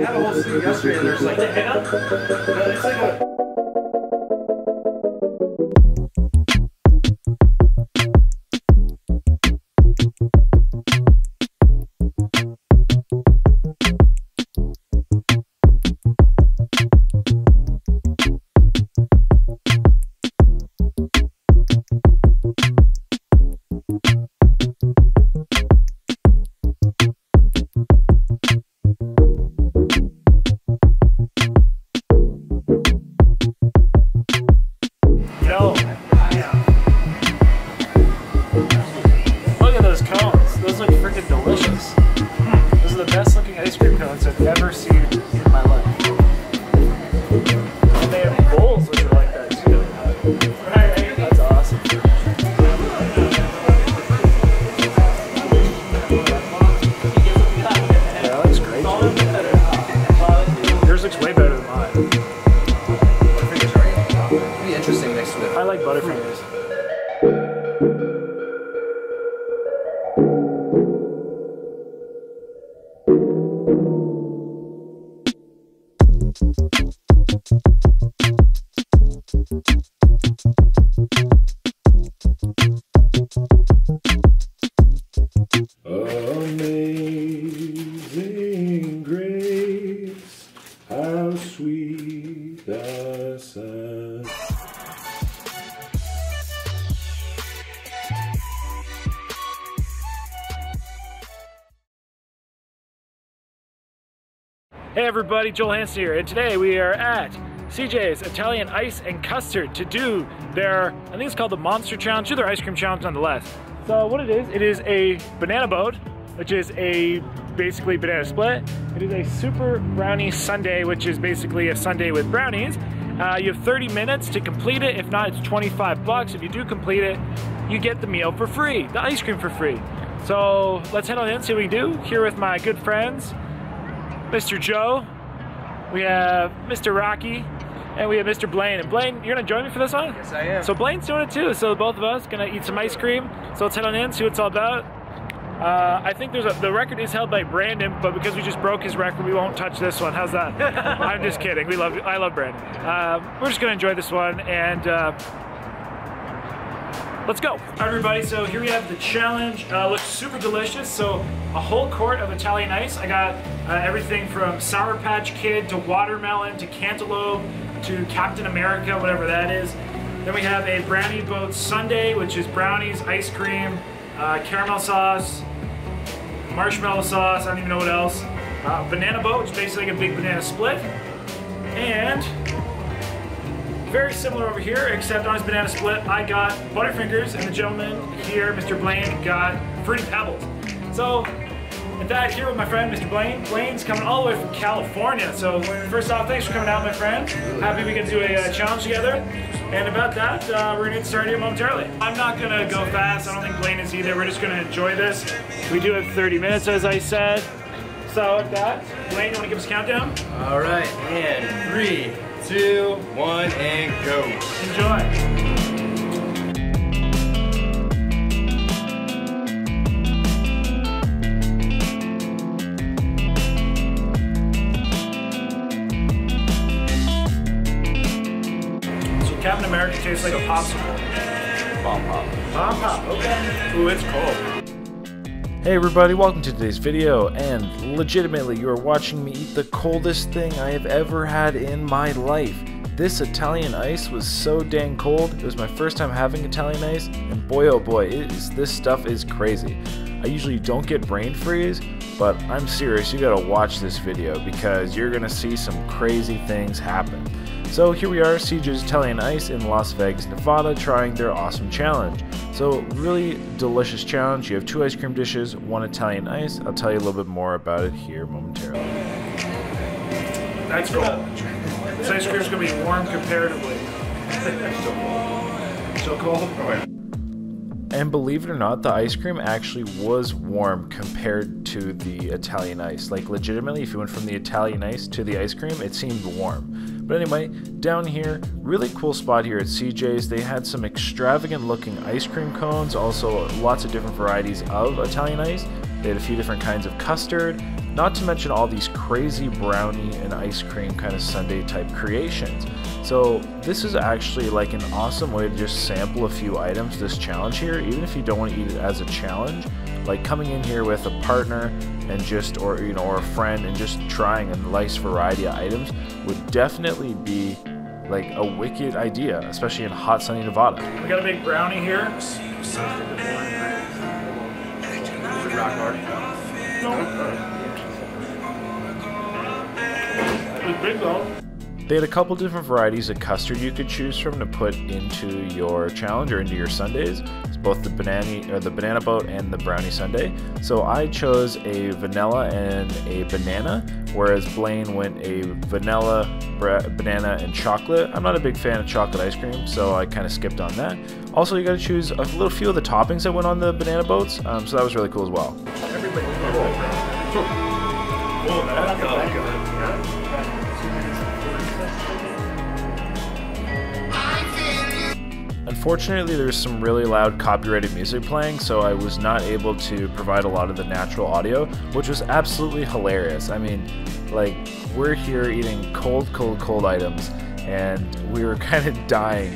I had a whole scene yesterday and there's like henna. It's like a... I like Butterfingers. Amazing grace, how sweet the sound. Hey everybody, Joel Hansen here, and today we are at CJ's Italian Ice and Custard to do their, I think it's called the Monster Challenge, or their ice cream challenge nonetheless. So what it is a banana boat, which is a basically banana split. It is a super brownie sundae, which is basically a sundae with brownies. You have 30 minutes to complete it. If not, it's 25 bucks. If you do complete it, you get the meal for free, the ice cream for free. So let's head on in, see what we do. Here with my good friends, Mr. Joe, we have Mr. Rocky, and we have Mr. Blaine. And Blaine, you're gonna join me for this one? Yes, I am. So Blaine's doing it too, so both of us are gonna eat some ice cream. So let's head on in, see what it's all about. I think there's the record is held by Brandon, but because we just broke his record, we won't touch this one. How's that? I'm just kidding, I love Brandon. We're just gonna enjoy this one, and let's go. All right, everybody, so here we have the challenge. Looks super delicious. So a whole quart of Italian ice. I got everything from Sour Patch Kid to watermelon to cantaloupe to Captain America, whatever that is. Then we have a brownie boat sundae, which is brownies, ice cream, caramel sauce, marshmallow sauce, I don't even know what else. Banana boat, which is basically like a big banana split. And very similar over here, except on his banana split, I got Butterfingers, and the gentleman here, Mr. Blaine, got Fruity Pebbles. So, with that, here with my friend, Mr. Blaine. Blaine's coming all the way from California. So, first off, thanks for coming out, my friend. Happy we can do a challenge together. And about that, we're gonna get started here momentarily. I'm not gonna go fast. I don't think Blaine is either. We're just gonna enjoy this. We do have 30 minutes, as I said. So, with that, Blaine, you wanna give us a countdown? All right, and 3, 2, 1, and go. Enjoy. So Captain America tastes like a popsicle. Bomb pop. Bomb pop, okay. Ooh, it's cold. Hey everybody, welcome to today's video, and legitimately you are watching me eat the coldest thing I have ever had in my life. This Italian ice was so dang cold. It was my first time having Italian ice, and boy oh boy, this stuff is crazy. I usually don't get brain freeze, but I'm serious, you gotta watch this video because you're gonna see some crazy things happen. So here we are, CJ's Italian Ice in Las Vegas, Nevada, trying their awesome challenge. So really delicious challenge. You have 2 ice cream dishes, 1 Italian ice. I'll tell you a little bit more about it here momentarily. That's cool. This ice cream is going to be warm comparatively. So cold. So cold. And believe it or not, the ice cream actually was warm compared to the Italian ice. Like legitimately, if you went from the Italian ice to the ice cream, it seemed warm. But anyway, down here, really cool spot here at CJ's. They had some extravagant looking ice cream cones, also lots of different varieties of Italian ice. They had a few different kinds of custard, Not to mention all these crazy brownie and ice cream kind of sundae type creations. So this is actually like an awesome way to just sample a few items, this challenge here, even if you don't want to eat it as a challenge. Like coming in here with a partner and just, or you know, or a friend, and just trying a nice variety of items would definitely be like a wicked idea, especially in hot sunny Nevada. We got a big brownie here. They had a couple different varieties of custard you could choose from to put into your challenge or into your sundaes. It's both the banana boat and the brownie sundae. So I chose a vanilla and a banana, whereas Blaine went a vanilla, banana, and chocolate. I'm not a big fan of chocolate ice cream, so I kind of skipped on that. Also, you got to choose a little few of the toppings that went on the banana boats, so that was really cool as well. Everybody, whoa, that's good. Unfortunately, there's some really loud copyrighted music playing, so I was not able to provide a lot of the natural audio, which was absolutely hilarious. I mean, like, we're here eating cold items, and we were kind of dying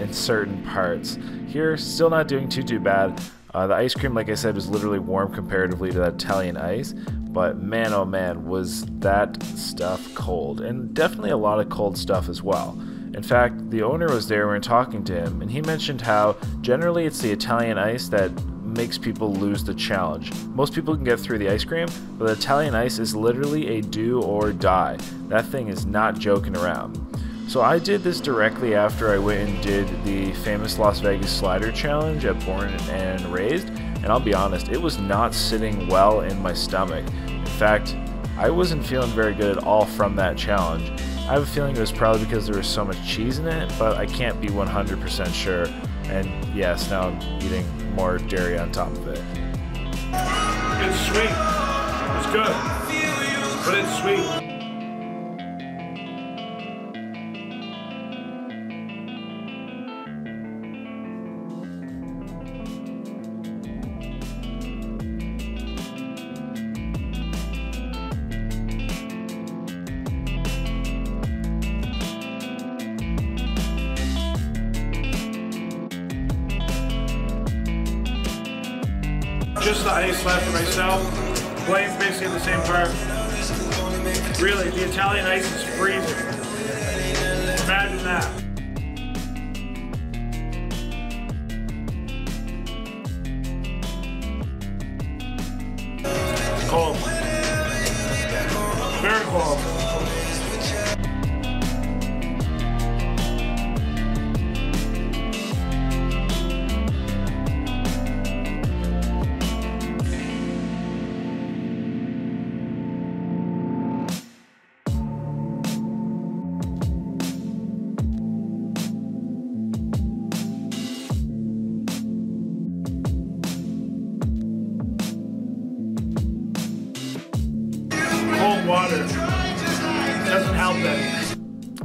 in certain parts. Here, still not doing too bad. The ice cream, like I said, was literally warm comparatively to that Italian ice. But man, oh man, was that stuff cold, and definitely a lot of cold stuff as well. In fact, the owner was there when we were talking to him, and he mentioned how generally it's the Italian ice that makes people lose the challenge. Most people can get through the ice cream, but the Italian ice is literally a do or die. That thing is not joking around. So I did this directly after I went and did the famous Las Vegas slider challenge at Born and Raised, and I'll be honest, it was not sitting well in my stomach. In fact, I wasn't feeling very good at all from that challenge. I have a feeling it was probably because there was so much cheese in it, but I can't be 100% sure. And yes, now I'm eating more dairy on top of it. It's sweet. It's good. But it's sweet. Just the ice left for myself. Blaine's basically in the same part. Really, the Italian ice is freezing. Imagine that. It's cold. Very cold. Water doesn't help that.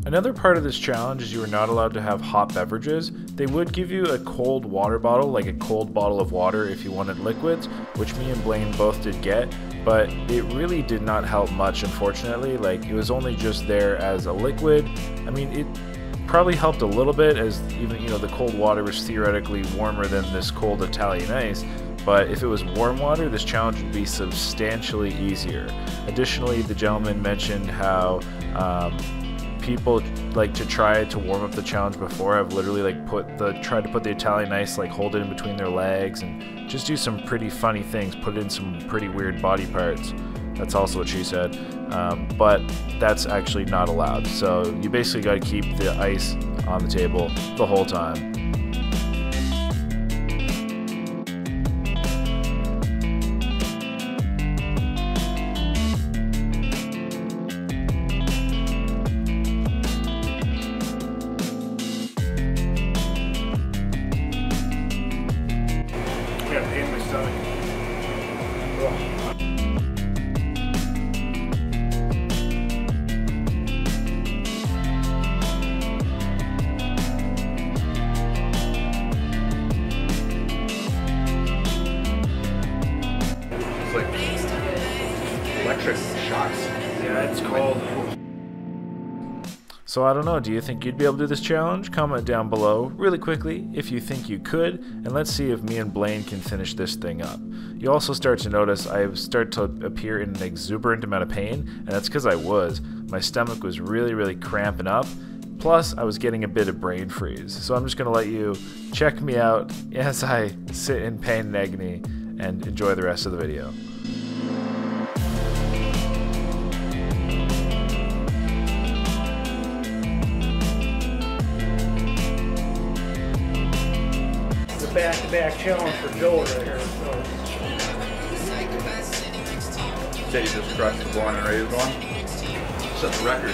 Another part of this challenge is you were not allowed to have hot beverages. They would give you a cold water bottle, like a cold bottle of water if you wanted liquids, which me and Blaine both did get, but it really did not help much, unfortunately. Like, it was only just there as a liquid. I mean, it probably helped a little bit, as even, you know, the cold water was theoretically warmer than this cold Italian ice. But if it was warm water, this challenge would be substantially easier. Additionally, the gentleman mentioned how people like to try to warm up the challenge before. I've literally like tried to put the Italian ice, like hold it in between their legs and just do some pretty funny things, put in some pretty weird body parts. That's also what she said, but that's actually not allowed. So you basically got to keep the ice on the table the whole time. So I don't know, do you think you'd be able to do this challenge? Comment down below really quickly if you think you could, and let's see if me and Blaine can finish this thing up. You also start to notice I start to appear in an exuberant amount of pain, and that's because I was. My stomach was really cramping up, plus I was getting a bit of brain freeze. So I'm just going to let you check me out as I sit in pain and agony and enjoy the rest of the video. Back challenge for Joel right here. Say you just crushed the Born and Raised one. Set the record.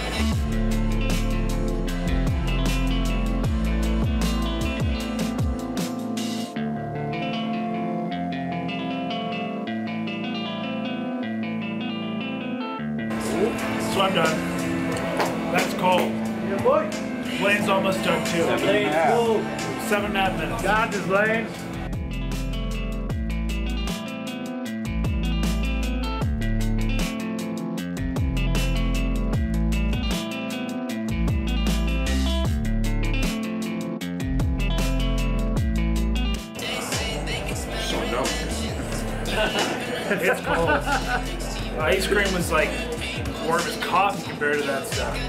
So I'm done. That's cold. Yeah, boy. Blaine's almost done too. 7.5 minutes. God, this Blaine. It's cold. Ice cream was like warm as coffee compared to that stuff.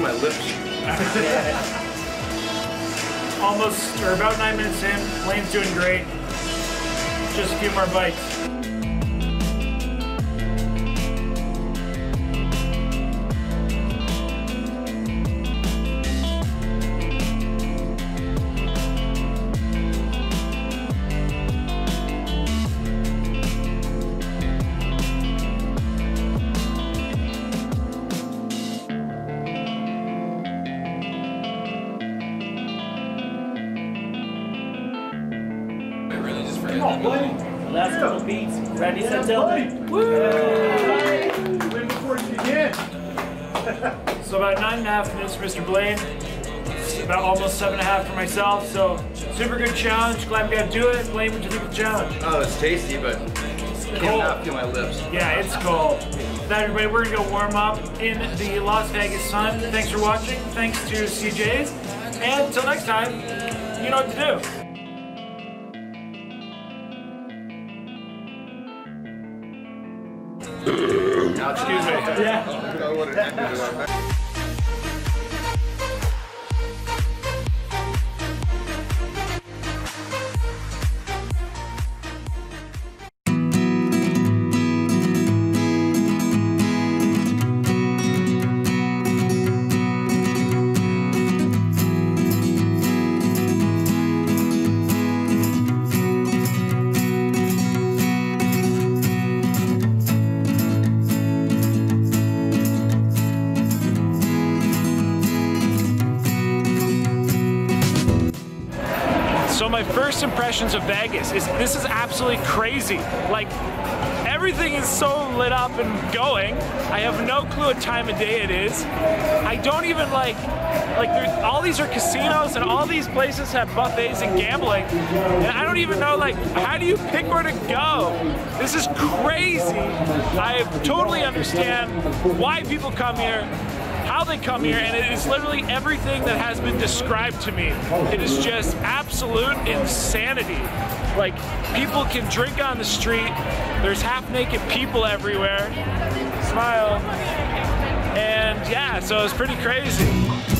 My lips. Almost, or about 9 minutes in. Blaine's doing great. Just a few more bites. Come on, Blaine. Last couple beats. Ready, set, go. Woo! Win before you begin. So about 9.5 minutes for Mr. Blaine. About almost 7.5 for myself. So super good challenge. Glad we got to do it. Blaine, what do you think of the challenge? Oh, it's tasty, but I cannot feel my lips. Yeah, it's cold. With that, everybody, we're gonna go warm up in the Las Vegas sun. Thanks for watching. Thanks to CJ's. And until next time, you know what to do. Now, excuse me. Yeah. So my first impressions of Vegas is this is absolutely crazy. Like, everything is so lit up and going. I have no clue what time of day it is. I don't even like all these are casinos and all these places have buffets and gambling. And I don't even know, like, how do you pick where to go? This is crazy. I totally understand why people come here, how they come here, and it is literally everything that has been described to me. It is just absolute insanity. Like, people can drink on the street, there's half-naked people everywhere, smile, and yeah, so it's pretty crazy.